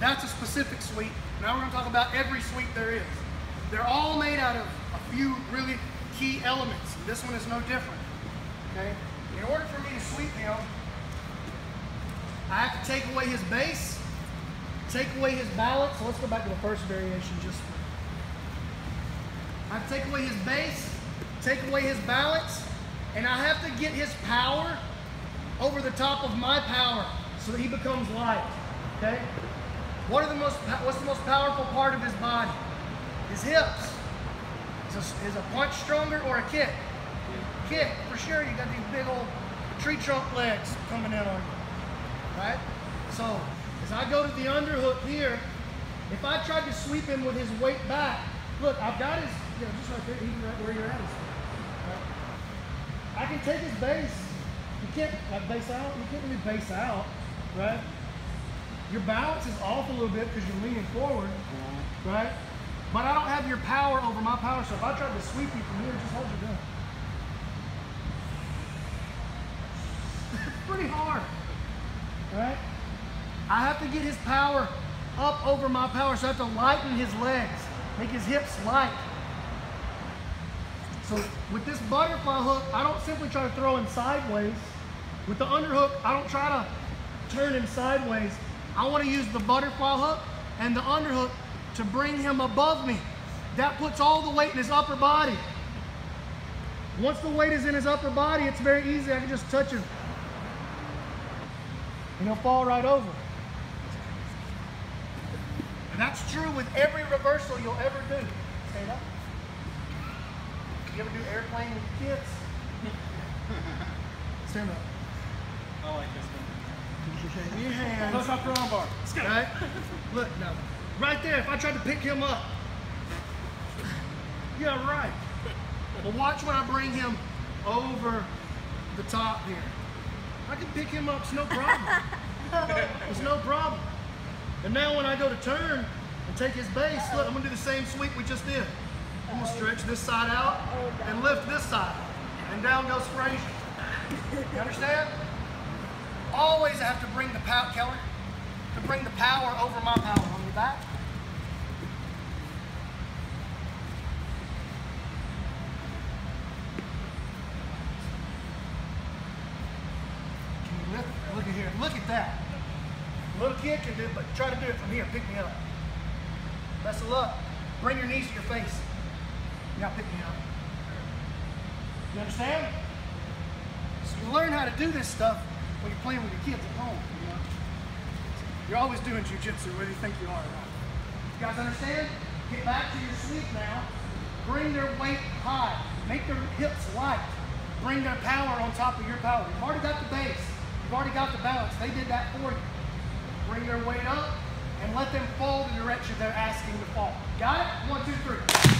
That's a specific suite. Now we're going to talk about every suite there is. They're all made out of a few really key elements. This one is no different. Okay? In order for me to sweep him, I have to take away his base, take away his balance. So let's go back to the first variation just for. I have to take away his base, take away his balance, and I have to get his power over the top of my power so that he becomes light. Okay? What's the most powerful part of his body? His hips. Is a punch stronger or a kick? Kick, for sure. You got these big old tree trunk legs coming in on you. Right? So, as I go to the underhook here, if I tried to sweep him with his weight back, look, I've got his, you know, just right there, even right where you're at. Right? I can take his base. You can't, like, base out. You can't really base out, right? Your balance is off a little bit because you're leaning forward, right? But I don't have your power over my power, so if I tried to sweep you from here, just hold your gun. Pretty hard, right? I have to get his power up over my power, so I have to lighten his legs, make his hips light. So with this butterfly hook, I don't simply try to throw him sideways. With the underhook, I don't try to turn him sideways. I want to use the butterfly hook and the underhook to bring him above me. That puts all the weight in his upper body. Once the weight is in his upper body, it's very easy. I can just touch him and he'll fall right over. And that's true with every reversal you'll ever do. Stand up. You ever do airplane with kids? Stand up. I like this one. Your hands. Close off the arm bar. Let's go. Right? Look, no. Right there, if I tried to pick him up. Yeah, right. But watch when I bring him over the top here. I can pick him up, it's no problem. It's no problem. And now when I go to turn and take his base, look, I'm gonna do the same sweep we just did. I'm gonna stretch this side out and lift this side. And down goes Frazier. You understand? Always I have to bring the power, Kelly, to bring the power over my power. On your back. Look at here. Look at that. A little kid can do it, but try to do it from here. Pick me up. Best of luck. Bring your knees to your face. Now pick me up. You understand? So you learn how to do this stuff when you're playing with your kids at home. You know? You're always doing jujitsu, whether you think you are or not. You guys understand? Get back to your sweep now. Bring their weight high. Make their hips light. Bring their power on top of your power. You've already got the base. You've already got the balance. They did that for you. Bring their weight up and let them fall the direction they're asking to fall. Got it? 1, 2, 3.